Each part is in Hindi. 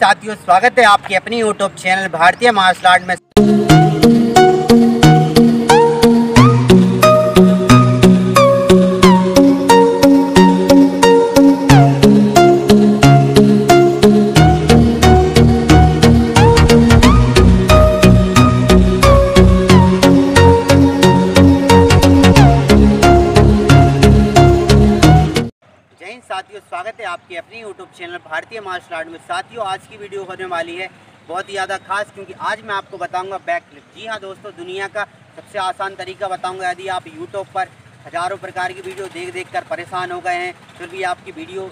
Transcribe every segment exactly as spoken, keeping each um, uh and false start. साथियों, स्वागत है आपके अपने यूट्यूब चैनल भारतीय मार्शल आर्ट में। साथियों, स्वागत है आपके अपने यूट्यूब चैनल भारतीय मार्शल आर्ट में। साथियों, आज की वीडियो होने वाली है बहुत ही ज़्यादा खास, क्योंकि आज मैं आपको बताऊंगा बैक फ्लिप। जी हाँ दोस्तों, दुनिया का सबसे आसान तरीका बताऊंगा। यदि आप यूट्यूब पर हज़ारों प्रकार की वीडियो देख देख कर परेशान हो गए हैं, फिर भी आपकी वीडियो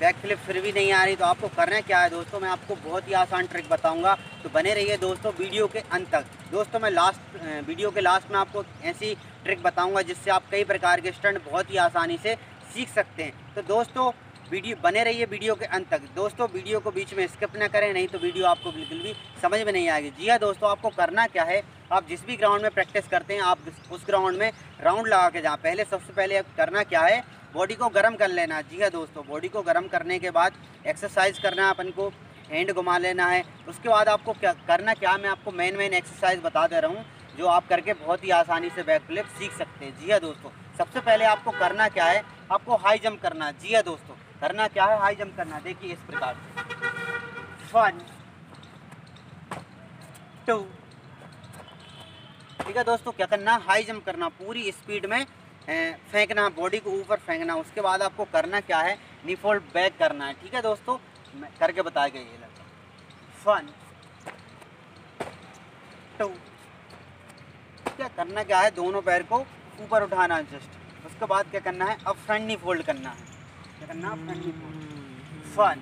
बैक फ्लिप फिर भी नहीं आ रही, तो आपको करना क्या है दोस्तों, मैं आपको बहुत ही आसान ट्रिक बताऊँगा। तो बने रहिए दोस्तों वीडियो के अंत तक। दोस्तों, मैं लास्ट वीडियो के लास्ट में आपको ऐसी ट्रिक बताऊँगा जिससे आप कई प्रकार के स्टंट बहुत ही आसानी से सीख सकते हैं। तो दोस्तों वीडियो बने रहिए वीडियो के अंत तक। दोस्तों, वीडियो को बीच में स्किप ना करें, नहीं तो वीडियो आपको बिल्कुल भी समझ में नहीं आएगी। जी हाँ दोस्तों, आपको करना क्या है, आप जिस भी ग्राउंड में प्रैक्टिस करते हैं आप उस ग्राउंड में राउंड लगा के जाएं। पहले सबसे पहले आप करना क्या है, बॉडी को गर्म कर लेना। जी हाँ दोस्तों, बॉडी को गर्म करने के बाद एक्सरसाइज करना है अपन को, हैंड घुमा लेना है। उसके बाद आपको क्या करना क्या, मैं आपको मेन मेन एक्सरसाइज बता दे रहा हूँ जो आप करके बहुत ही आसानी से बैक फ्लिप सीख सकते हैं। जी हाँ दोस्तों, सबसे पहले आपको करना क्या है, आपको हाई जंप करना है। जी हाँ दोस्तों, करना क्या है, हाई जंप करना। देखिए इस प्रकार से वन टू, ठीक है दोस्तों। क्या करना, हाई जंप करना, पूरी स्पीड में फेंकना, बॉडी को ऊपर फेंकना। उसके बाद आपको करना क्या है, निफोल्ड बैक करना है। ठीक है दोस्तों, करके बताया गया ये लड़का वन टू। क्या करना क्या है, दोनों पैर को ऊपर उठाना जस्ट। उसके बाद क्या करना है, अब फ्रंट नहीं फोल्ड करना है। क्या करना, अब फ्रंट नहीं फोल्ड, वन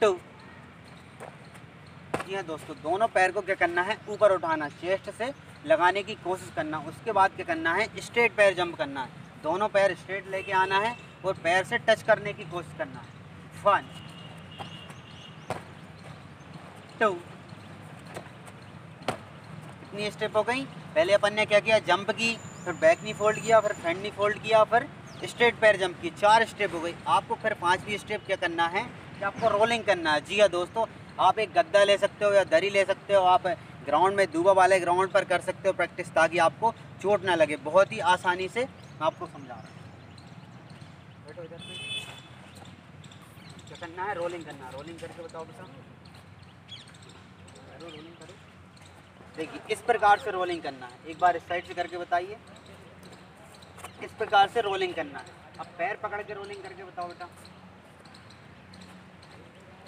टू। जी हाँ दोस्तों, दोनों पैर को क्या करना है, ऊपर उठाना, चेस्ट से लगाने की कोशिश करना। उसके बाद क्या करना है, स्ट्रेट पैर जंप करना है। दोनों पैर स्ट्रेट लेके आना है और पैर से टच करने की कोशिश करना है, वन टू। इतनी स्टेप हो गई। पहले अपन ने क्या किया, जंप की, फिर बैक नहीं फोल्ड किया, फिर फ्रंट नहीं फोल्ड किया, फिर स्ट्रेट पैर जंप की, चार स्टेप हो गई। आपको फिर पांचवी स्टेप क्या करना है कि आपको रोलिंग करना है। जी हाँ दोस्तों, आप एक गद्दा ले सकते हो या दरी ले सकते हो, आप ग्राउंड में दूबा वाले ग्राउंड पर कर सकते हो प्रैक्टिस, ताकि आपको चोट ना लगे। बहुत ही आसानी से आपको समझा रहा हूँ। क्या करना है, रोलिंग करना है। रोलिंग करके बताओ बेटा। देखिए इस प्रकार से रोलिंग करना है। एक बार इस साइड से करके बताइए। इस प्रकार से रोलिंग करना है। अब पैर पकड़ के रोलिंग करके बताओ बेटा।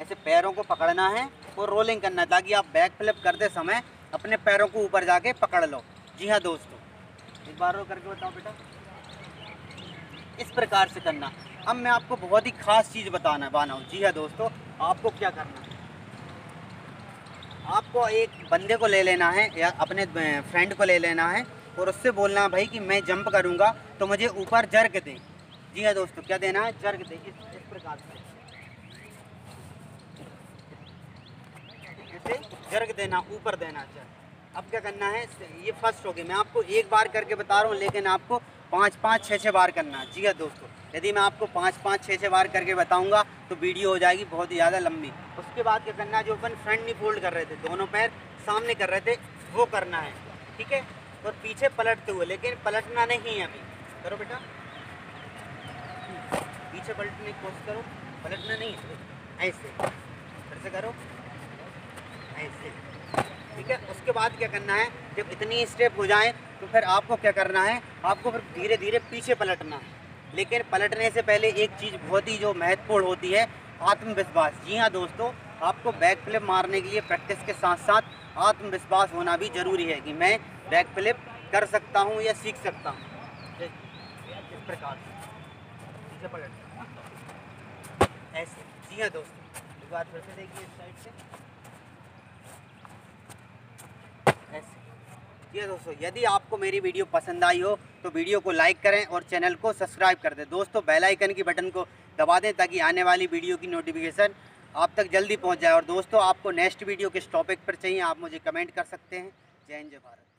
ऐसे पैरों को पकड़ना है और रोलिंग करना है, ताकि आप बैक फ्लिप करते समय अपने पैरों को ऊपर जाके पकड़ लो। जी हाँ दोस्तों, एक बार और करके बताओ बेटा। इस प्रकार से करना। अब मैं आपको बहुत ही खास चीज़ बताना बनाऊँ। जी हाँ दोस्तों, आपको क्या करना है, आपको एक बंदे को ले लेना है या अपने फ्रेंड को ले लेना है और उससे बोलना है, भाई कि मैं जंप करूंगा तो मुझे ऊपर जर्क दें। जी हाँ दोस्तों, क्या देना है, जर्क दें। इस, इस प्रकार से ऐसे जर्क देना, ऊपर देना जर्क। अब क्या करना है, ये फर्स्ट हो गई। मैं आपको एक बार करके बता रहा हूँ, लेकिन आपको पाँच पाँच छः छः बार करना है। जी हाँ दोस्तों, यदि मैं आपको पाँच पाँच छः छः बार करके बताऊंगा तो वीडियो हो जाएगी बहुत ही ज़्यादा लंबी। उसके बाद क्या करना है, जो अपन फ्रंट नहीं फोल्ड कर रहे थे, दोनों पैर सामने कर रहे थे, वो करना है। ठीक है, और पीछे पलटते हुए, लेकिन पलटना नहीं है अभी। करो बेटा, पीछे पलटने की कोशिश करो, पलटना नहीं है। ऐसे फिर से करो, ऐसे। ठीक है, उसके बाद क्या करना है, जब इतनी स्टेप हो जाए तो फिर आपको क्या करना है, आपको फिर धीरे धीरे पीछे पलटना है। लेकिन पलटने से पहले एक चीज़ बहुत ही जो महत्वपूर्ण होती है, आत्मविश्वास। जी हाँ दोस्तों, आपको बैक फ्लिप मारने के लिए प्रैक्टिस के साथ साथ आत्मविश्वास होना भी ज़रूरी है कि मैं बैक फ्लिप कर सकता हूँ या सीख सकता हूँ। इस प्रकार से पलट ऐसे। जी हाँ दोस्तों, एक बार फिर से देखिए इस साइड से ऐसे। जी दोस्तों, यदि आपको मेरी वीडियो पसंद आई हो तो वीडियो को लाइक करें और चैनल को सब्सक्राइब कर दें। दोस्तों, बेल आइकन की बटन को दबा दें ताकि आने वाली वीडियो की नोटिफिकेशन आप तक जल्दी पहुंच जाए। और दोस्तों, आपको नेक्स्ट वीडियो किस टॉपिक पर चाहिए आप मुझे कमेंट कर सकते हैं। जय हिंद, जय भारत।